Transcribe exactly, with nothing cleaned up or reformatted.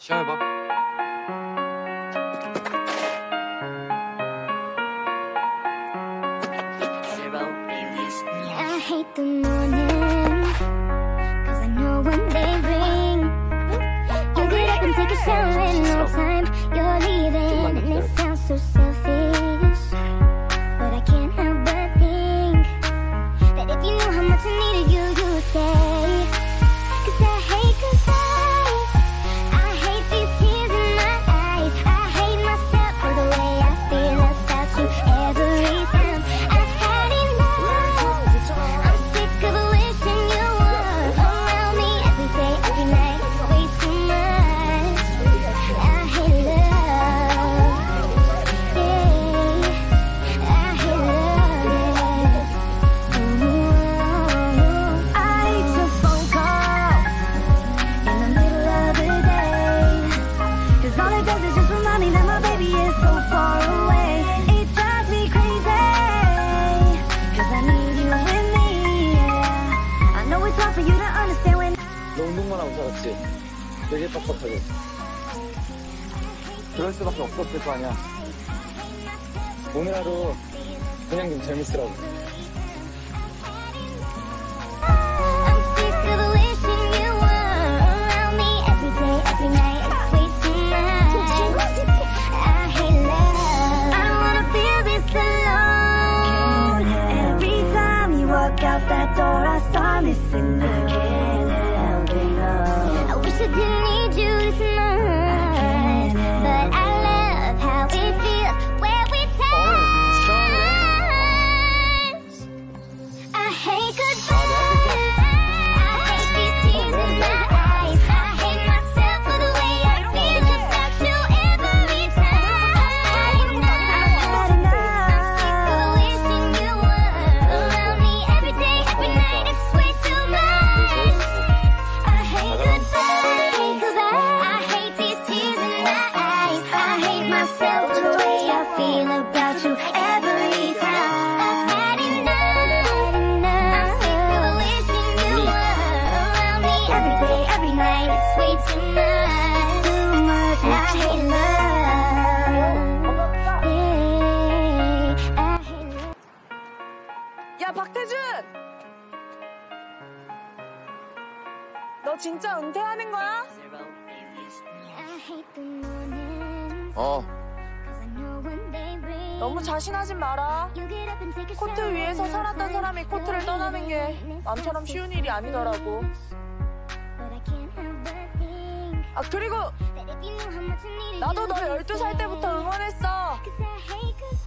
시험해봐. I hate the morning, cause I know when they ring. You get up and take a shower in no time. You're leaving and it sounds so selfish, but I can't help but think that if you knew how much I needed you, you would stay. Cause I hate goodbyes, I hate these tears in my eyes. I hate myself for the way I feel about you every time. I've had enough, I'm sick of wishing you were around me every day, every night. It's way too much, I hate love, yeah. I hate love, yeah. Ooh. I took phone calls in the middle of the day, cause all it does is just remind me that my baby is so far away. It drives me crazy, cause I need you with me, yeah. I know it's hard for you to understand when 너 운동만 하고 살았지? 되게 뻑뻑하게. 그럴 수밖에 없었을 거 아니야. 오늘 하루 그냥 좀 재밌으라고. I'm sick of wishing you were around me every day, every night. It's way too much, I hate love. I don't wanna feel this alone. Every time you walk out that door, I start missing you. I wish I didn't need you this much, but I love how it feels where we touch. I hate goodbyes, I hate these tears in my eyes. I hate myself for the way I feel about you every time. I've had enough, I'm sick of wishing you were around me every day, every night. It's way too much, I hate goodbyes, I hate these tears in my eyes. I hate myself for the way I feel about you every time. I've had enough, I'm sick of wishing you were around me every day, every night. It's way too much, I hate love, yeah. I hate love. 야, 박태준! 너 진짜 은퇴하는 거야? I hate the morning, 어, cause I know when they ring. 너무 자신하진 마라. You get up and take a shower 코트 in 위에서 no 살았던 time. 사람이 코트를 떠나는 게 남처럼 쉬운 일이 아니더라고. But I can't help but think 아, 그리고 that if you knew how much I needed you, 나도 너 you would 열두 살 stay. 때부터 응원했어. Cause I hate goodbyes.